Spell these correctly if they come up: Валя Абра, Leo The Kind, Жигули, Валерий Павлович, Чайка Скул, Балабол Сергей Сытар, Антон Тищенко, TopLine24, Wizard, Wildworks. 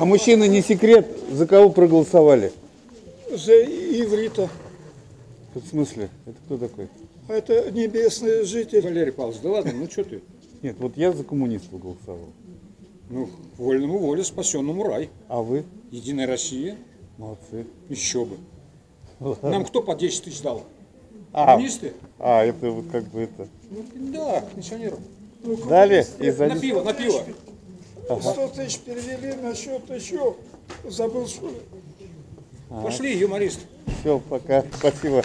А мужчина, не секрет, за кого проголосовали? За Иврита. В смысле? Это кто такой? Это небесный житель. Валерий Павлович, да ладно, ну что ты? Нет, вот я за коммунистов голосовал. Ну, вольному воле, спасенному рай. А вы? Единая Россия. Молодцы. Еще бы. Ладно. Нам кто по 10 тысяч дал? Коммунисты? А, это вот как бы это... Ну, да, пенсионерам. Ну, дали? На пиво, на пиво. 100 тысяч перевели на счет еще. Забыл, что ли? Пошли, юморист. Все, пока. Спасибо.